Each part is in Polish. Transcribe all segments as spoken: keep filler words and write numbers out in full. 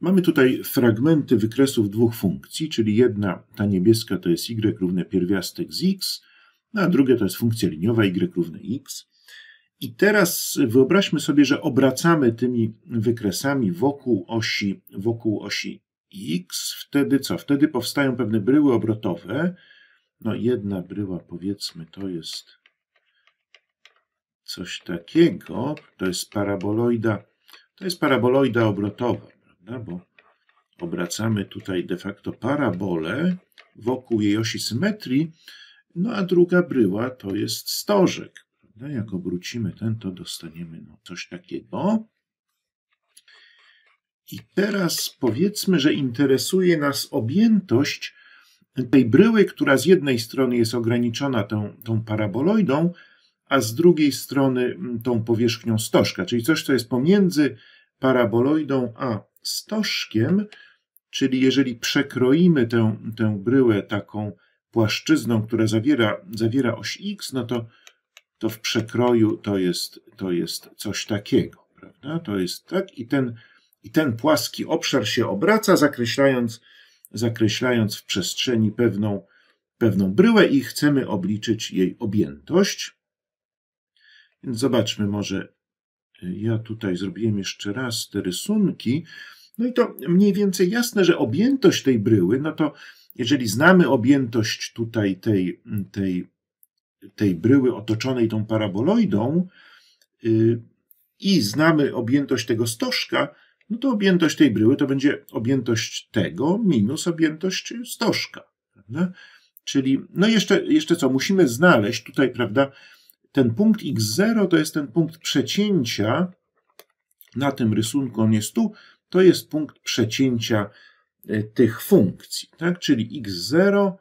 Mamy tutaj fragmenty wykresów dwóch funkcji, czyli jedna, ta niebieska, to jest y równe pierwiastek z x, a druga to jest funkcja liniowa y równe x. I teraz wyobraźmy sobie, że obracamy tymi wykresami wokół osi, wokół osi x. Wtedy co? Wtedy powstają pewne bryły obrotowe. No jedna bryła, powiedzmy, to jest coś takiego. To jest paraboloida, to jest paraboloida obrotowa, prawda? Bo obracamy tutaj de facto parabolę wokół jej osi symetrii. No a druga bryła to jest stożek. No, jak obrócimy ten, to dostaniemy no, coś takiego. I teraz powiedzmy, że interesuje nas objętość tej bryły, która z jednej strony jest ograniczona tą, tą paraboloidą, a z drugiej strony tą powierzchnią stożka, czyli coś, co jest pomiędzy paraboloidą a stożkiem, czyli jeżeli przekroimy tę, tę bryłę taką płaszczyzną, która zawiera, zawiera oś x, no to to w przekroju to jest, to jest coś takiego, prawda? To jest tak i ten, i ten płaski obszar się obraca, zakreślając, zakreślając w przestrzeni pewną, pewną bryłę i chcemy obliczyć jej objętość. Więc zobaczmy, może ja tutaj zrobiłem jeszcze raz te rysunki. No i to mniej więcej jasne, że objętość tej bryły, no to jeżeli znamy objętość tutaj tej, tej tej bryły otoczonej tą paraboloidą yy, i znamy objętość tego stożka, no to objętość tej bryły to będzie objętość tego minus objętość stożka. Prawda? Czyli, no jeszcze, jeszcze co, musimy znaleźć tutaj, prawda, ten punkt iks zero to jest ten punkt przecięcia, na tym rysunku on jest tu, to jest punkt przecięcia y, tych funkcji, tak? Czyli iks zero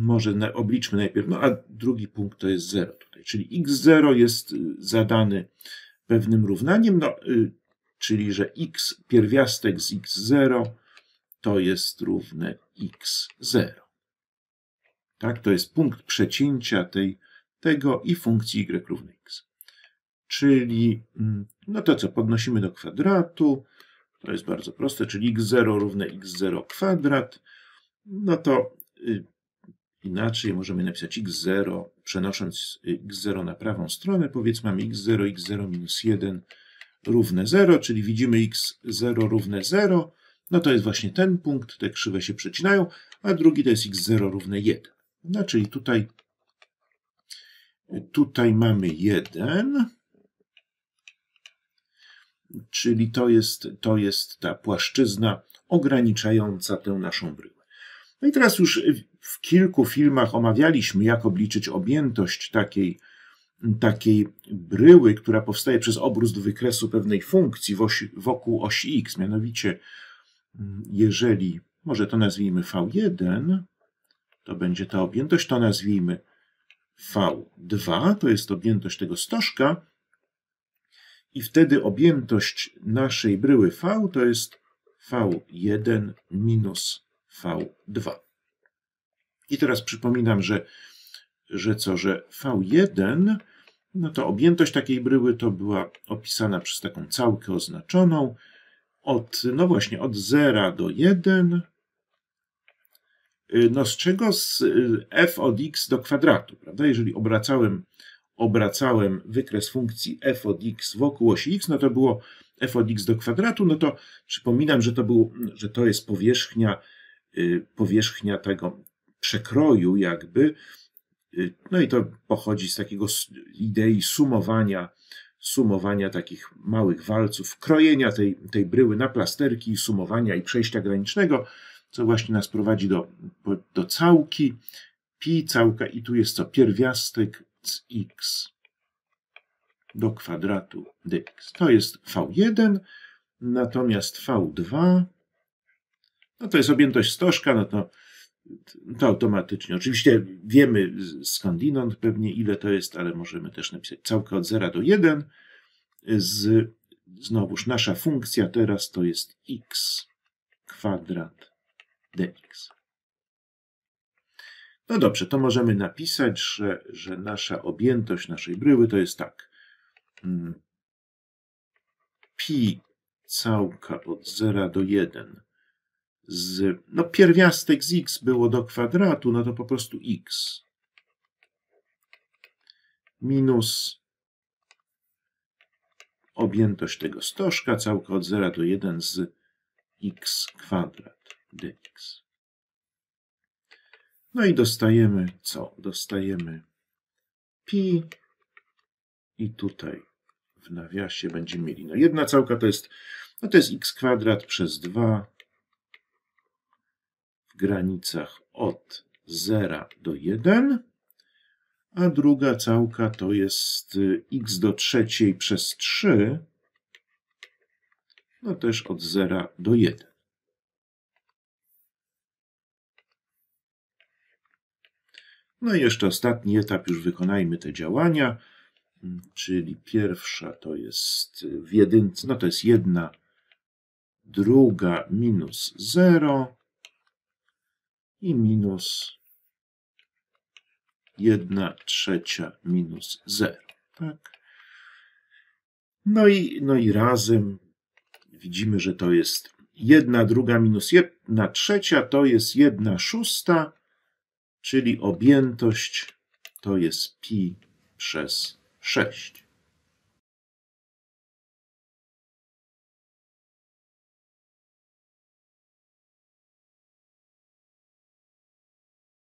może obliczmy najpierw, no a drugi punkt to jest zero tutaj, czyli iks zero jest zadany pewnym równaniem, no, y, czyli że x pierwiastek z iks zero to jest równe iks zero. Tak, to jest punkt przecięcia tej, tego i funkcji y równe x. Czyli, no to co, podnosimy do kwadratu, to jest bardzo proste, czyli iks zero równe iks zero kwadrat, no to y, inaczej możemy napisać iks zero, przenosząc iks zero na prawą stronę, powiedzmy mamy iks zero, iks zero minus jeden równe zero, czyli widzimy iks zero równe zero, no to jest właśnie ten punkt, te krzywe się przecinają, a drugi to jest iks zero równe jeden. No, czyli tutaj, tutaj mamy jeden, czyli to jest, to jest ta płaszczyzna ograniczająca tę naszą bryłę. No i teraz już w kilku filmach omawialiśmy, jak obliczyć objętość takiej, takiej bryły, która powstaje przez obrót wykresu pewnej funkcji osi, wokół osi x. Mianowicie, jeżeli, może to nazwijmy V jeden, to będzie ta objętość, to nazwijmy V dwa, to jest objętość tego stożka. I wtedy objętość naszej bryły V to jest V jeden minus V dwa. I teraz przypominam, że, że co, że V jeden, no to objętość takiej bryły to była opisana przez taką całkę oznaczoną od, no właśnie, od zera do jeden, no z czego z f od x do kwadratu, prawda? Jeżeli obracałem, obracałem wykres funkcji f od x wokół osi x, no to było f od x do kwadratu, no to przypominam, że to, był, że to jest powierzchnia powierzchnia tego przekroju jakby, no i to pochodzi z takiego idei sumowania, sumowania takich małych walców, krojenia tej, tej bryły na plasterki, sumowania i przejścia granicznego, co właśnie nas prowadzi do, do całki, pi całka i tu jest co? Pierwiastek z x do kwadratu dx. To jest V jeden, natomiast V dwa no to jest objętość stożka, no to, to automatycznie. Oczywiście wiemy skądinąd pewnie ile to jest, ale możemy też napisać całkę od zera do jeden. Z, znowuż nasza funkcja teraz to jest x kwadrat dx. No dobrze, to możemy napisać, że, że nasza objętość naszej bryły to jest tak. Pi całka od zera do jeden z, no pierwiastek z x było do kwadratu, no to po prostu x minus objętość tego stożka, całka od zera do jeden z x kwadrat dx. No i dostajemy co? Dostajemy pi i tutaj w nawiasie będziemy mieli, no jedna całka to jest, no to jest x kwadrat przez dwa w granicach od zera do jeden, a druga całka to jest x do trzeciej przez trzy, no też od zera do jeden. No i jeszcze ostatni etap, już wykonajmy te działania, czyli pierwsza to jest w jedynce, no to jest jedna, druga minus zero i minus jedna trzecia minus zero, tak? No i, no i razem widzimy, że to jest jedna druga minus jedna trzecia, to jest jedna szósta, czyli objętość to jest pi przez sześć.